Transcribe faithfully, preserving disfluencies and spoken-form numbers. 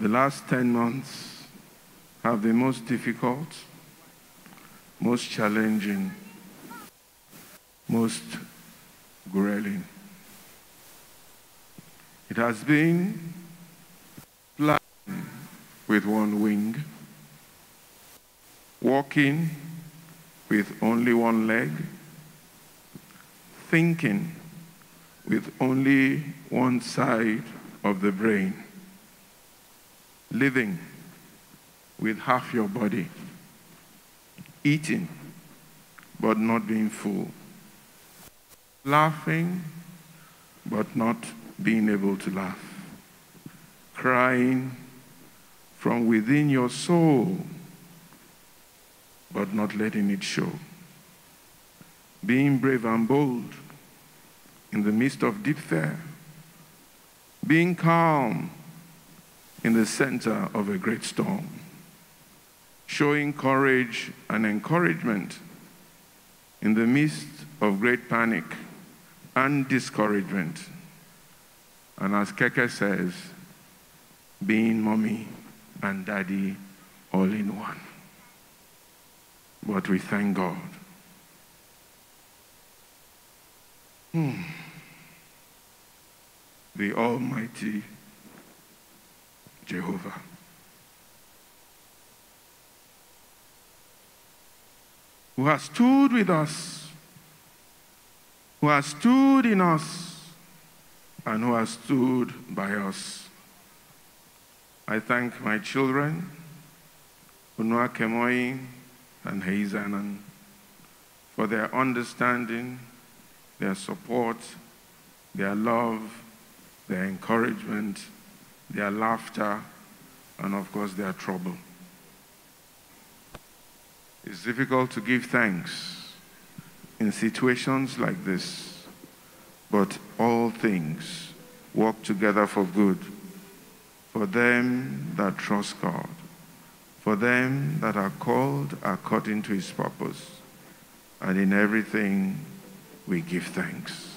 The last ten months have been most difficult, most challenging, most grueling. It has been flying with one wing, walking with only one leg, thinking with only one side of the brain, living with half your body, eating but not being full, laughing but not being able to laugh, crying from within your soul but not letting it show, being brave and bold in the midst of deep fear, being calm in the center of a great storm, showing courage and encouragement in the midst of great panic and discouragement, and as Keke says, being mommy and daddy all in one. But we thank God. Hmm. The Almighty Jehovah. Who has stood with us, who has stood in us, and who has stood by us. I thank my children, Unoakemoi and Heizanan, for their understanding, their support, their love, their encouragement, their laughter, and of course their trouble. It's difficult to give thanks in situations like this, but all things work together for good, for them that trust God, for them that are called according to his purpose, and in everything we give thanks.